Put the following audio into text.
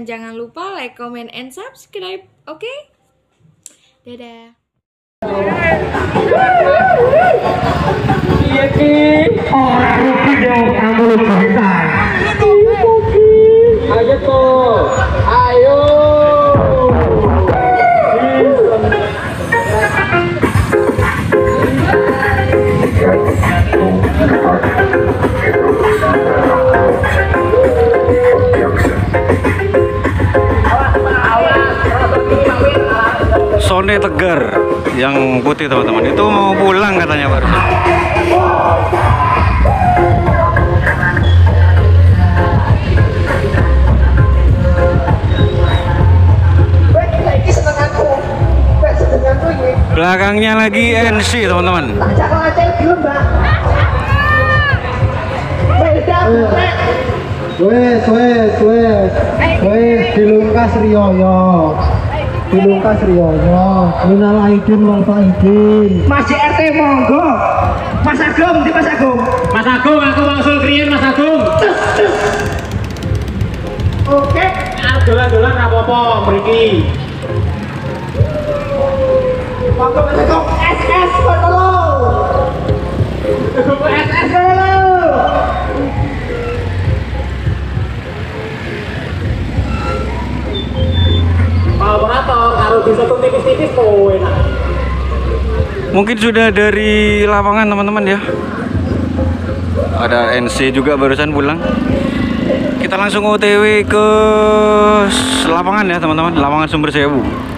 dan jangan lupa like, comment, and subscribe. Oke? Dadah. Sone Tegar yang putih teman-teman itu mau pulang katanya barusan. Belakangnya lagi NC teman-teman. Wes dilungkas riyoyo. Dilungkas riyoyo. Minal aidin wal faidin. Mas RT monggo. Mas Agung, di Mas Agung. Mas Agung aku wangsul kriyen Mas Agung. Oke, arep dolan-dolan ra apa-apa mriki. Monggo Mas Agung SS foto. SS foto. Tipis-tipis tuh enak. Mungkin sudah dari lapangan teman-teman ya. Ada NC juga barusan pulang. Kita langsung OTW ke lapangan ya teman-teman, lapangan Sumber Sewu.